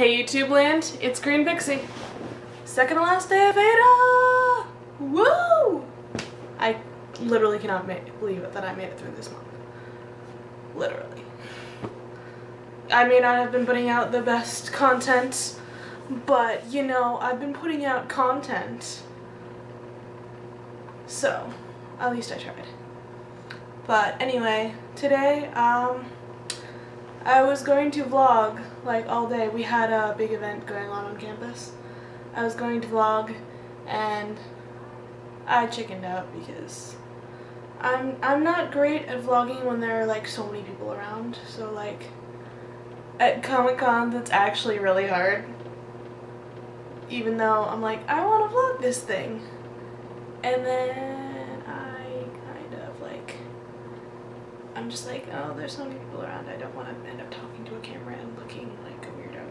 Hey YouTube land, it's Green Pixie. Second to last day of VEDA! Woo! I literally cannot believe it that I made it through this month. Literally. I may not have been putting out the best content, but you know, I've been putting out content. So, at least I tried. But anyway, today, I was going to vlog, like, all day. We had a big event going on campus. I was going to vlog, and I chickened out because I'm not great at vlogging when there are, like, so many people around. So, like, at Comic-Con, that's actually really hard. Even though I'm like, I want to vlog this thing. And then I'm just like, oh, there's so many people around, I don't want to end up talking to a camera and looking like a weirdo.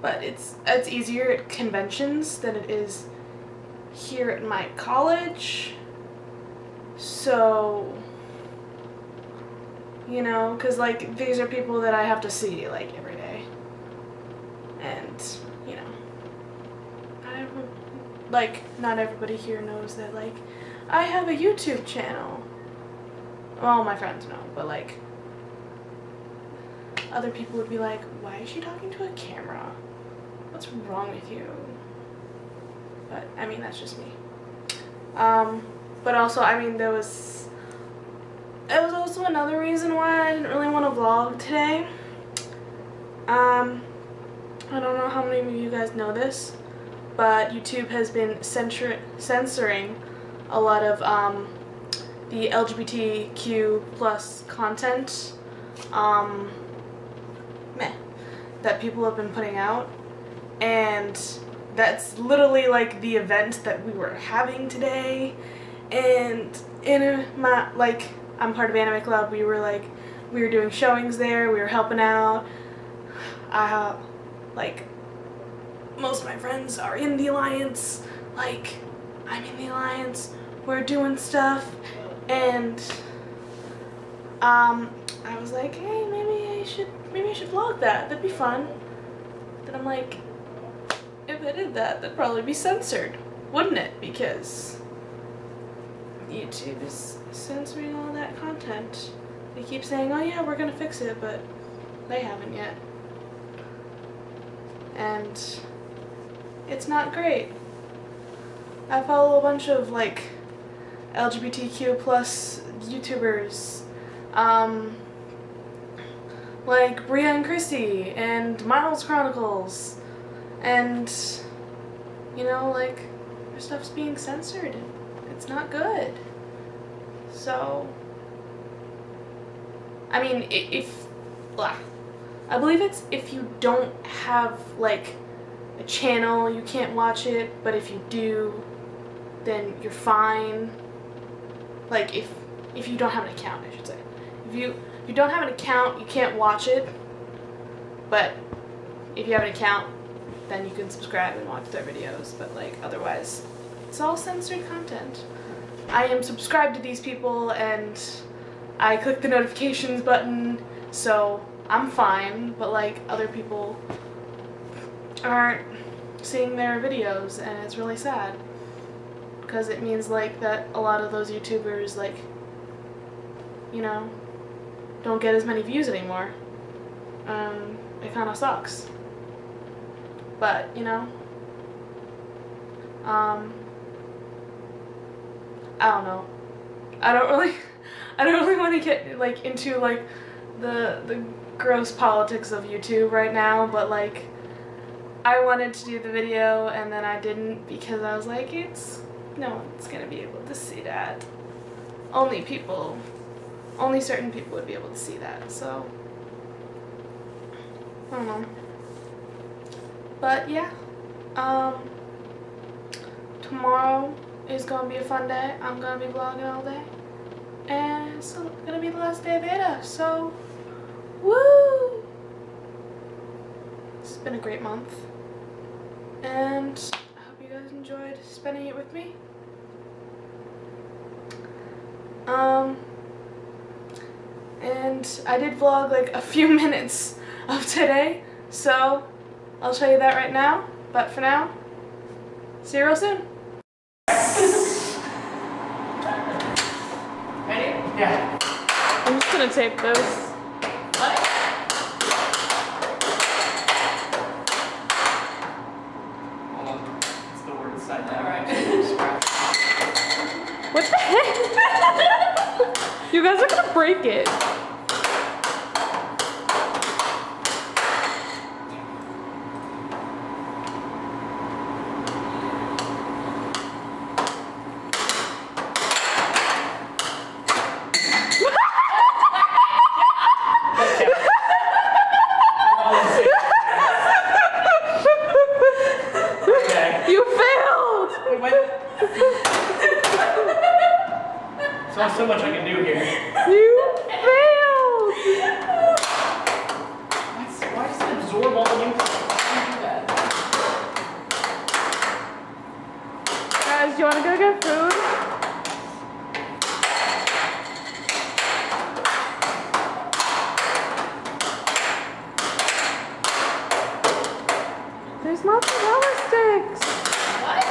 But it's easier at conventions than it is here at my college. So, you know, because, like, these are people that I have to see, like, every day. And, you know, not everybody here knows that, like, I have a YouTube channel. Well, my friends know, but, like, other people would be like, why is she talking to a camera? What's wrong with you? But, I mean, that's just me. But also, I mean, it was also another reason why I didn't really want to vlog today. I don't know how many of you guys know this, but YouTube has been censoring a lot of the LGBTQ+ content that people have been putting out, and that's literally like the event that we were having today. And in my, like, I'm part of Anime Club, we were doing showings there, we were helping out. Like, most of my friends are in the Alliance, like, I'm in the Alliance. We're doing stuff, and I was like, hey, maybe I should vlog that. That'd be fun. Then I'm like, if I did that, that'd probably be censored, wouldn't it? Because YouTube is censoring all that content. They keep saying, oh yeah, we're gonna fix it, but they haven't yet. And it's not great. I follow a bunch of, like, LGBTQ+ YouTubers, like Bria and Chrissy and Miles Chronicles, and, you know, like, their stuff's being censored. It's not good. So, I mean, I believe it's if you don't have, like, a channel, you can't watch it, but if you do, then you're fine. Like, if you don't have an account, I should say. If you don't have an account, you can't watch it, but if you have an account, then you can subscribe and watch their videos, but, like, otherwise, it's all censored content. I am subscribed to these people, and I click the notifications button, so I'm fine, but, like, other people aren't seeing their videos, and it's really sad. Because it means, like, that a lot of those YouTubers, like, you know, don't get as many views anymore. It kind of sucks. But, you know, I don't know. I don't really want to get, like, into, like, the gross politics of YouTube right now, but, like, I wanted to do the video and then I didn't because I was like, no one's gonna be able to see that. Only certain people would be able to see that, so I don't know. But yeah, tomorrow is gonna be a fun day. I'm gonna be vlogging all day, and it's gonna be the last day of VEDA, so woo! It's been a great month, and enjoyed spending it with me. And I did vlog, like, a few minutes of today, so I'll show you that right now, but for now, see you real soon. Ready? Yeah. I'm just gonna tape this. What? What the heck? You guys are gonna break it. So much I can do here. You failed! Why does it absorb all the input? Guys, do you want to go get food? There's mozzarella sticks! What?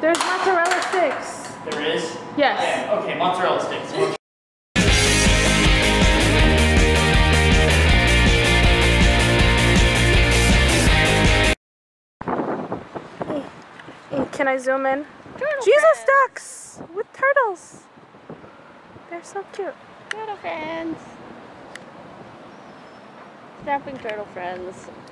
There's mozzarella sticks. There is? Yes. Yeah, okay, mozzarella sticks. Can I zoom in? Turtle Jesus friends. Ducks with turtles. They're so cute. Turtle friends. Snapping turtle friends.